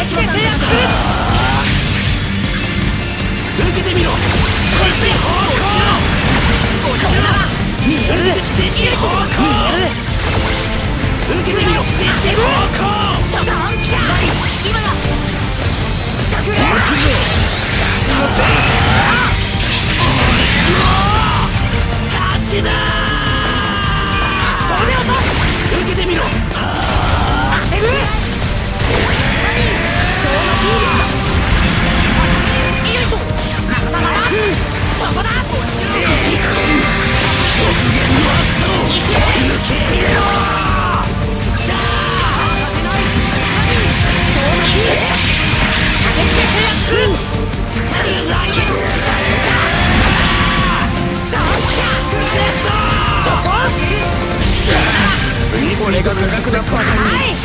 撃で制圧する。受けてみろ。推進砲こちら。見える。推進砲見える。受けてみろ。推進砲ソドンピャー。今だ。桜。勝ちだ。格闘で落とす。受けてみろ。当てる。いいよいしょ、そこだ。俺が無職なパターンに。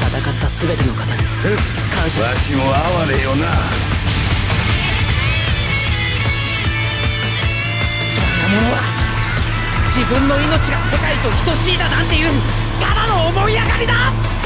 戦ったすべての方に感謝します。わしも哀れよな。そんなものは自分の命が世界と等しいだなんていうただの思い上がりだ。